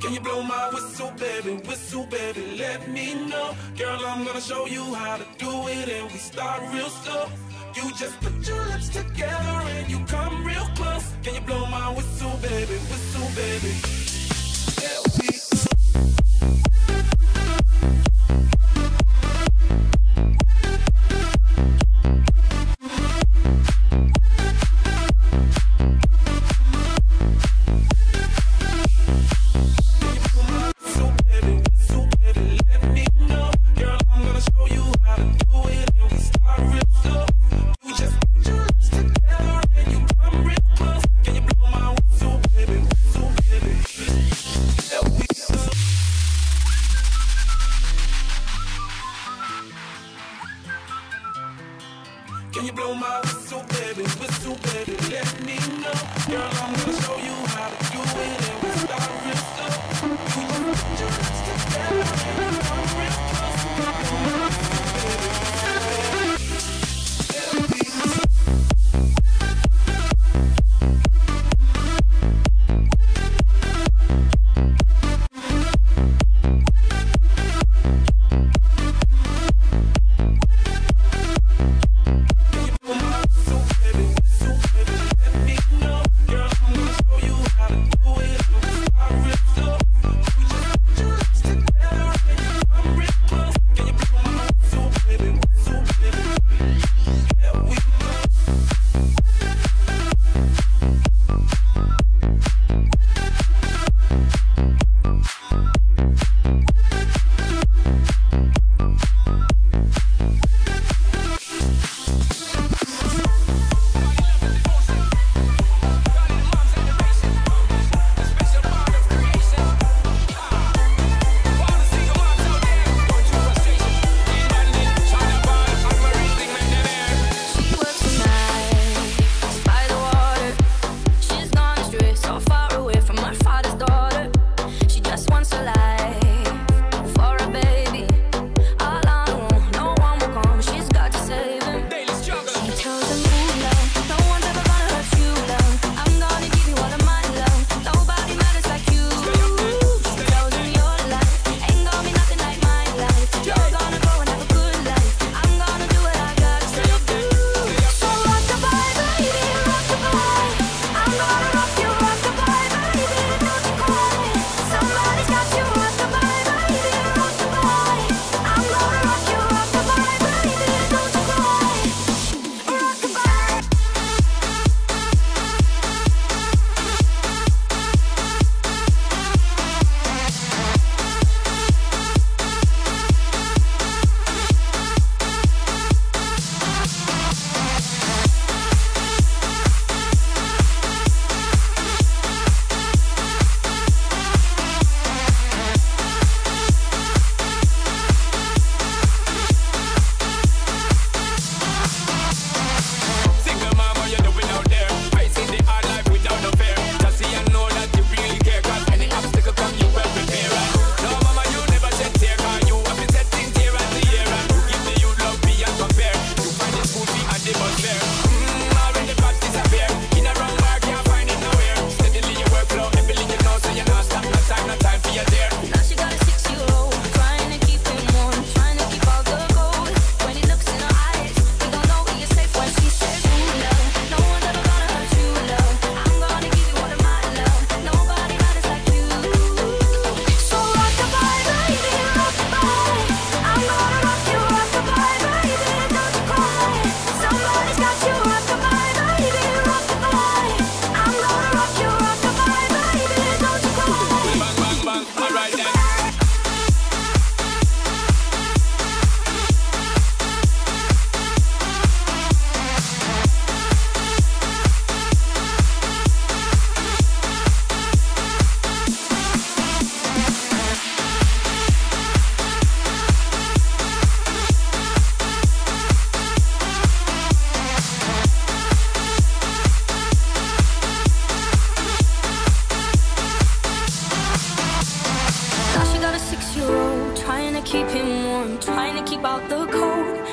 Can you blow my whistle, baby, let me know. Girl, I'm gonna show you how to do it, and we start real slow. You just put your lips together and you come real close. Can you blow my whistle, baby? Can you blow my whistle, baby, let me know. Girl, I'm gonna show you how to do it, and we start real slow. You just put your lips together and come real close. Blow my whistle, baby.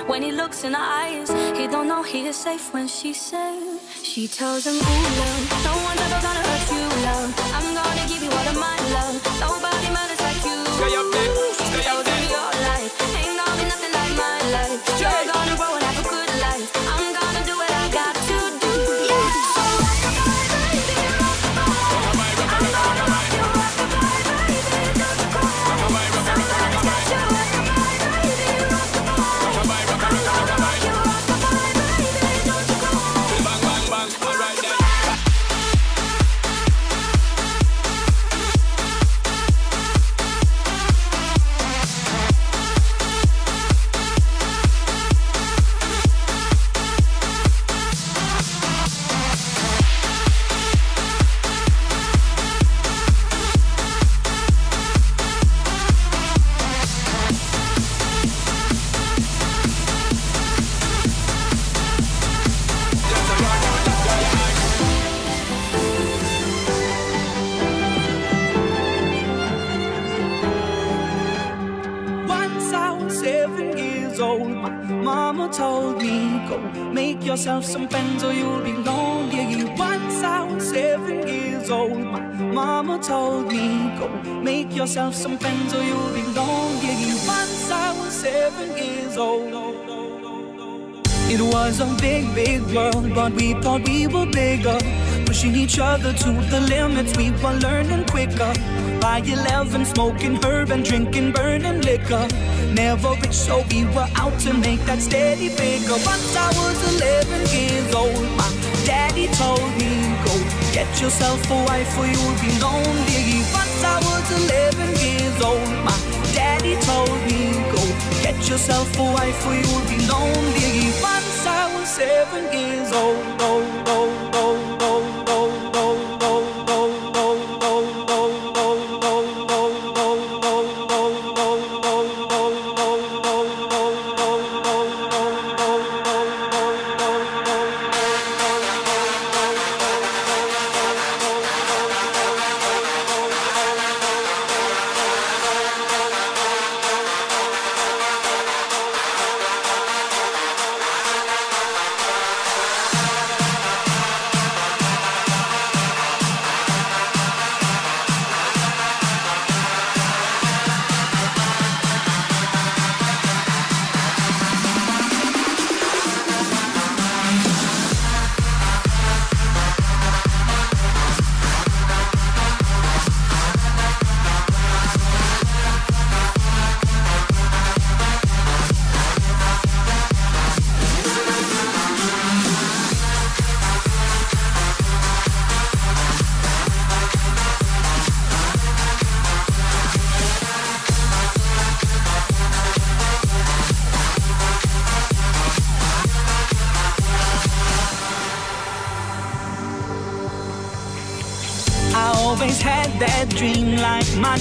When he looks in her eyes, he don't know he is safe when she says. She tells him, ooh, love, no one's ever gonna hurt you, love. I'm gonna give you all of my love. mama told me, go make yourself some friends or you'll be lonely. Once I was 7 years old, my mama told me, go make yourself some friends or you'll be lonely. Once I was 7 years old. It was a big, big world, but we thought we were bigger. Pushing each other to the limits, we were learning quicker. By 11, smoking herb and drinking burning liquor. Never rich, so we were out to make that steady figure. Once I was 11 years old, my daddy told me, go get yourself a wife or you'll be lonely. Once I was 11 years old, my daddy told me, go get yourself a wife or you'll be lonely. Once I was 7 years old, my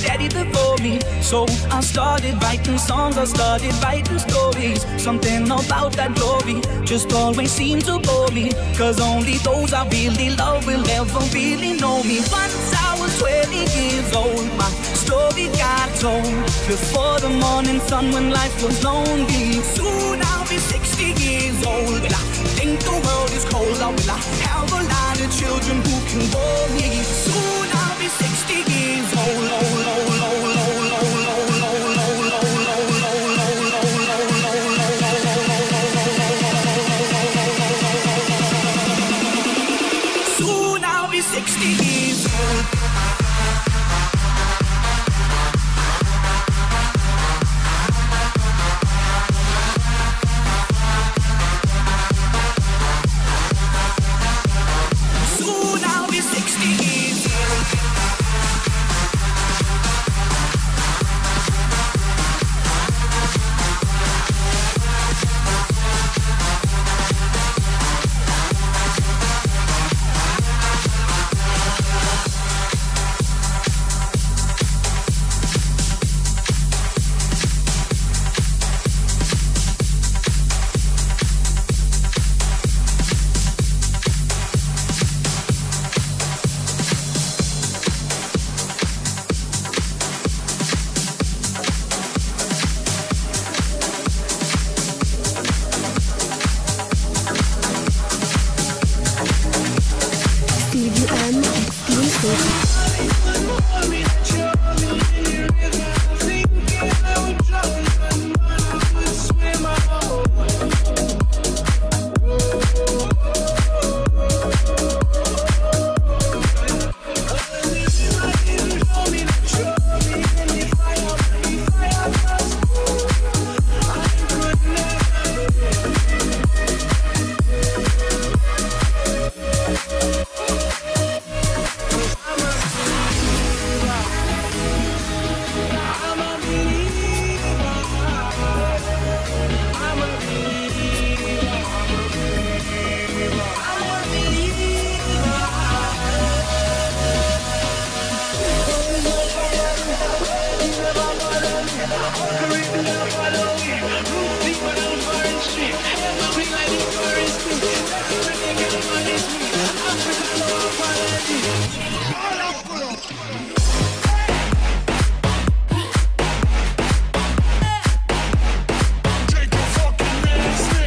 daddy before me. So I started writing songs, I started writing stories. Something about that glory just always seemed to bore me, cause only those I really love will ever really know me. Once I was 20 years old, my story got told before the morning sun when life was lonely. Soon I'll be 60 years old. Will I think the world is cold, or will I have a lot of children who can bore me? Soon I'll be 60 years old. Take your fucking ass now.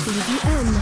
CDM.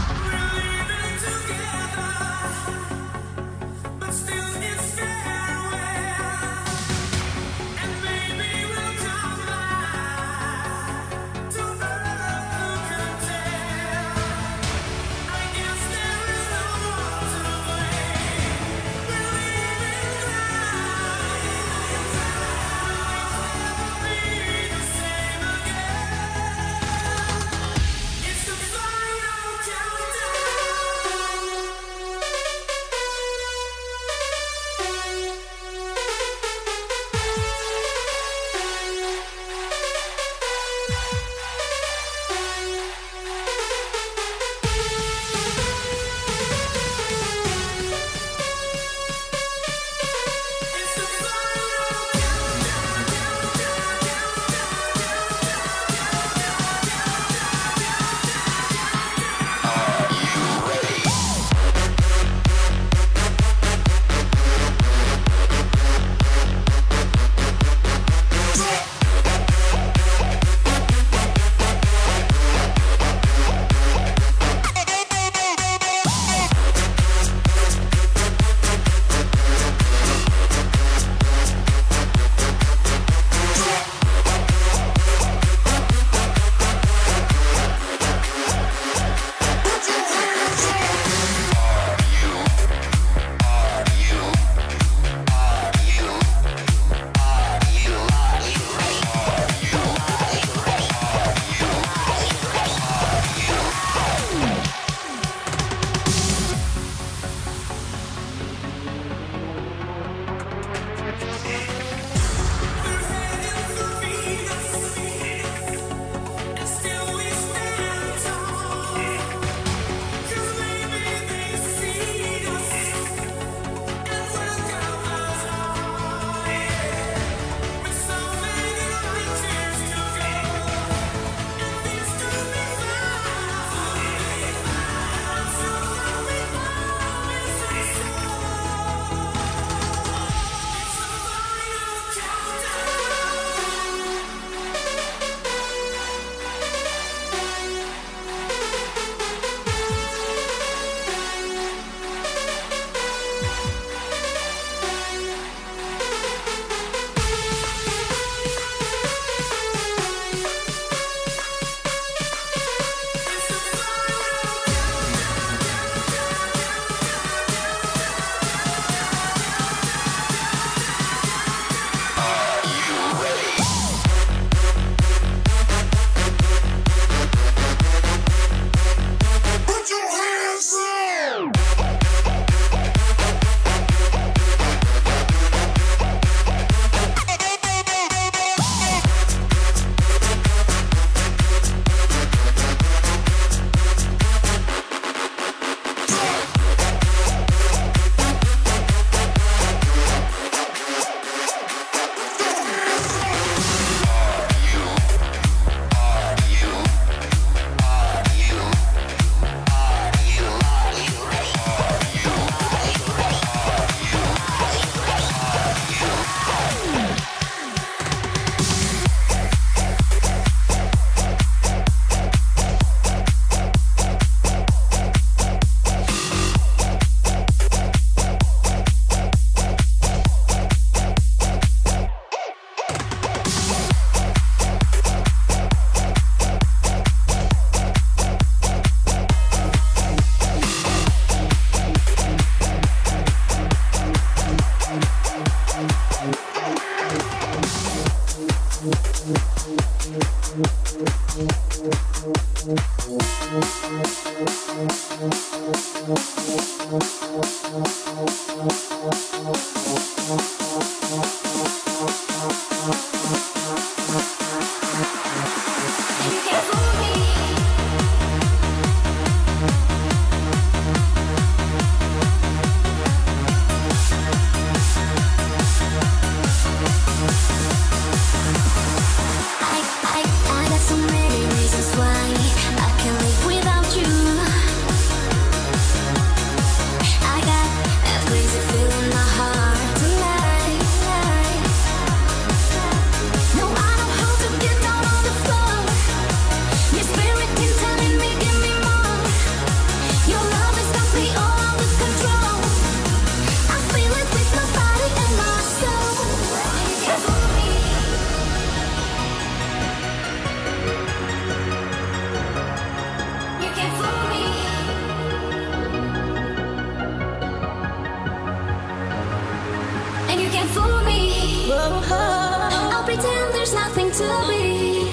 looking for me. I'll pretend there's nothing to be.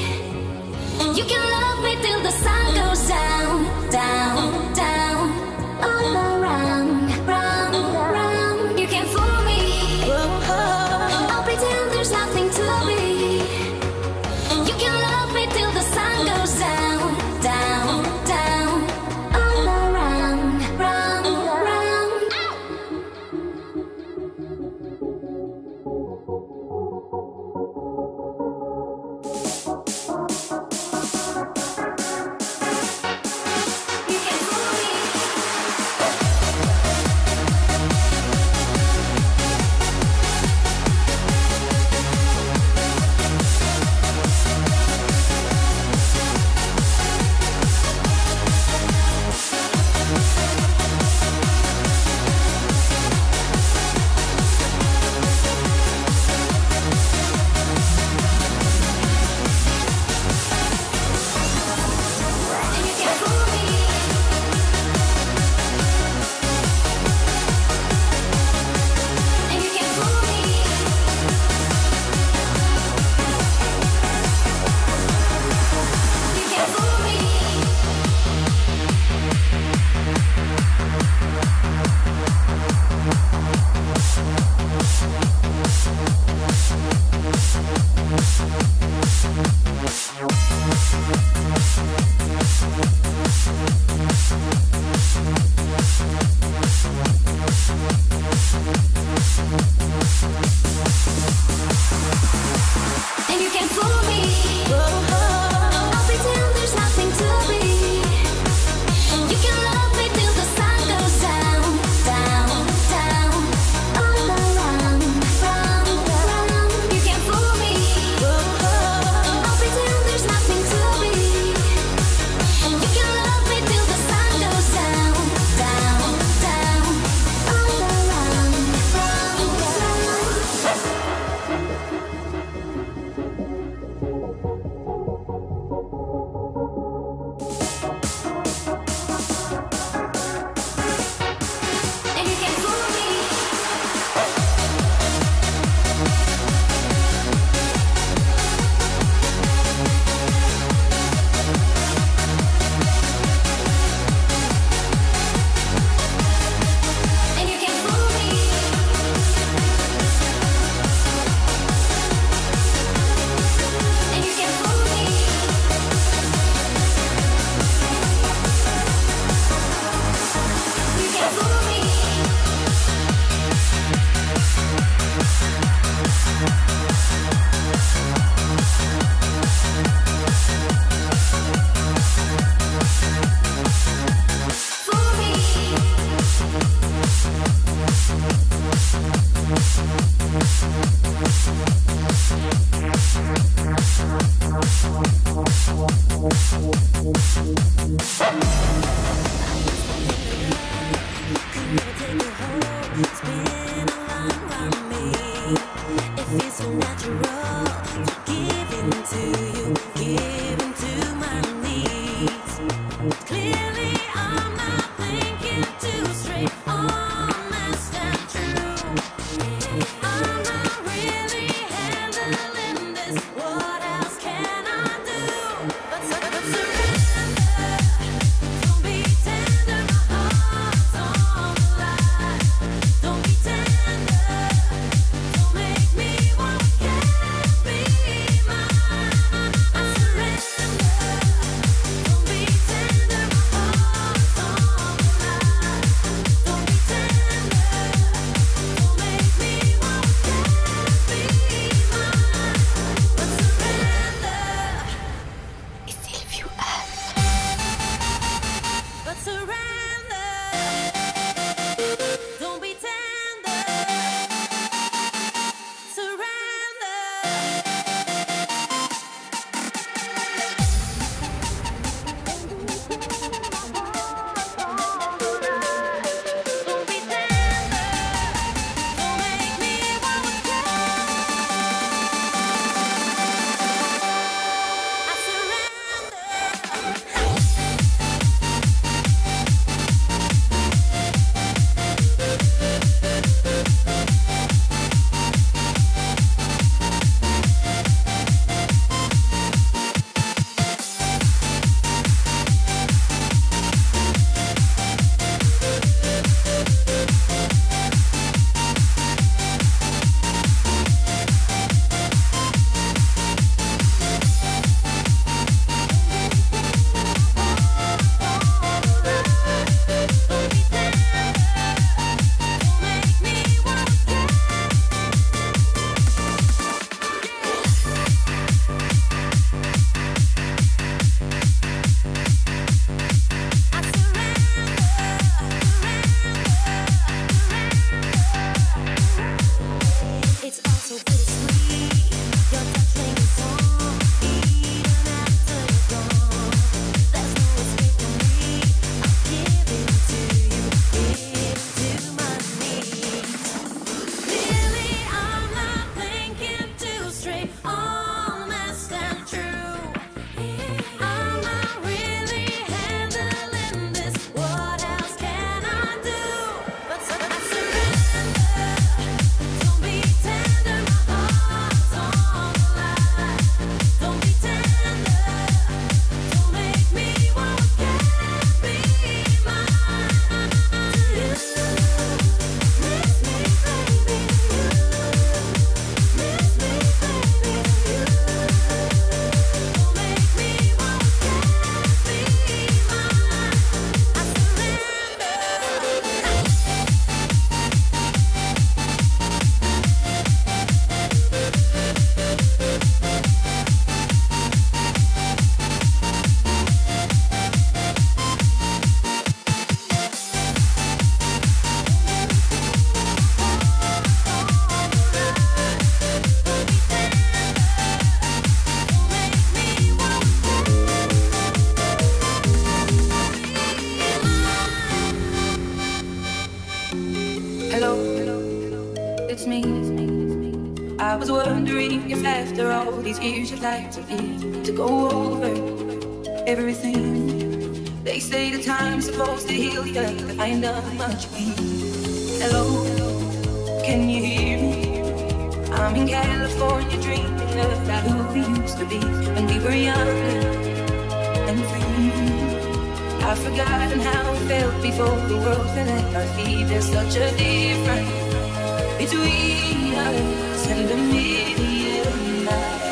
And you can love me till the sun goes down, down, down, all around, round, round. You can fool me. I'll pretend there's nothing to be. And you can love me till the sun goes down, down, down, all around, round, round. it's me. I was wondering if after all these years you'd like to be to go over everything. They say the time's supposed to heal you, but I ain't done much pain. Hello, can you hear me? I'm in California dreaming about who we used to be when we were younger and free. I've forgotten how it felt before the world fell at our feet. There's such a difference between us and the million miles.